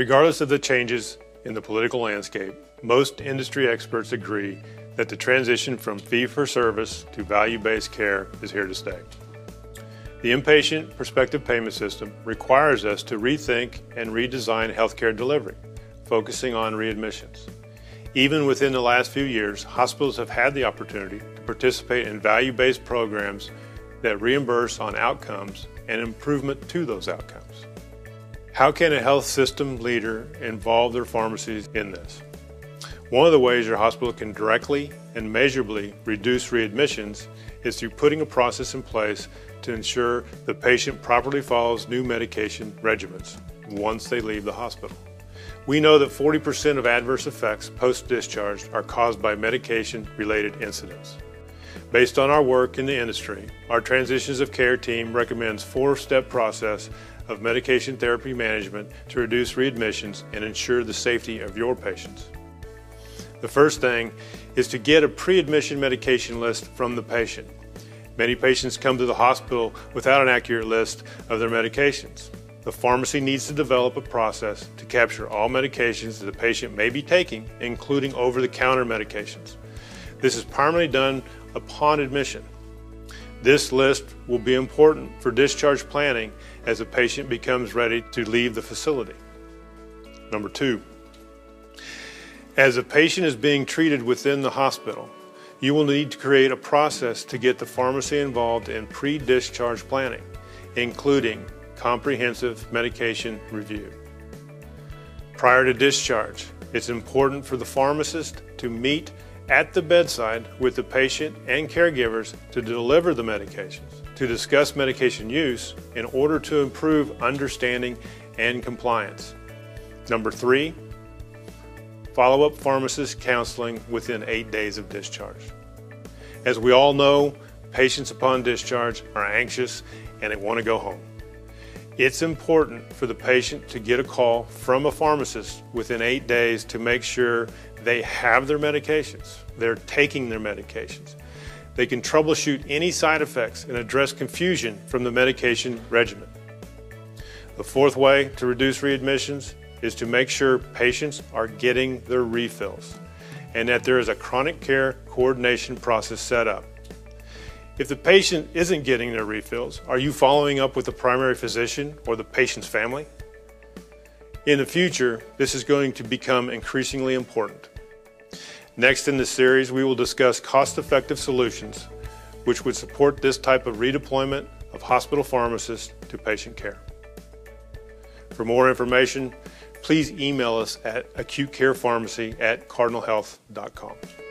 Regardless of the changes in the political landscape, most industry experts agree that the transition from fee-for-service to value-based care is here to stay. The inpatient prospective payment system requires us to rethink and redesign healthcare delivery, focusing on readmissions. Even within the last few years, hospitals have had the opportunity to participate in value-based programs that reimburse on outcomes and improvement to those outcomes. How can a health system leader involve their pharmacies in this? One of the ways your hospital can directly and measurably reduce readmissions is through putting a process in place to ensure the patient properly follows new medication regimens once they leave the hospital. We know that 40% of adverse effects post-discharge are caused by medication-related incidents. Based on our work in the industry, our Transitions of Care team recommends a four-step process of medication therapy management to reduce readmissions and ensure the safety of your patients. The first thing is to get a pre-admission medication list from the patient. Many patients come to the hospital without an accurate list of their medications. The pharmacy needs to develop a process to capture all medications that the patient may be taking, including over-the-counter medications. This is primarily done upon admission. This list will be important for discharge planning as the patient becomes ready to leave the facility. Number two, as a patient is being treated within the hospital, you will need to create a process to get the pharmacy involved in pre-discharge planning, including comprehensive medication review. Prior to discharge, it's important for the pharmacist to meet at the bedside with the patient and caregivers to deliver the medications, to discuss medication use in order to improve understanding and compliance. Number three, follow-up pharmacist counseling within 8 days of discharge. As we all know, patients upon discharge are anxious and they want to go home. It's important for the patient to get a call from a pharmacist within 8 days to make sure they have their medications, they're taking their medications. They can troubleshoot any side effects and address confusion from the medication regimen. The fourth way to reduce readmissions is to make sure patients are getting their refills and that there is a chronic care coordination process set up. If the patient isn't getting their refills, are you following up with the primary physician or the patient's family? In the future, this is going to become increasingly important. Next in this series, we will discuss cost-effective solutions which would support this type of redeployment of hospital pharmacists to patient care. For more information, please email us at acutecarepharmacy@cardinalhealth.com.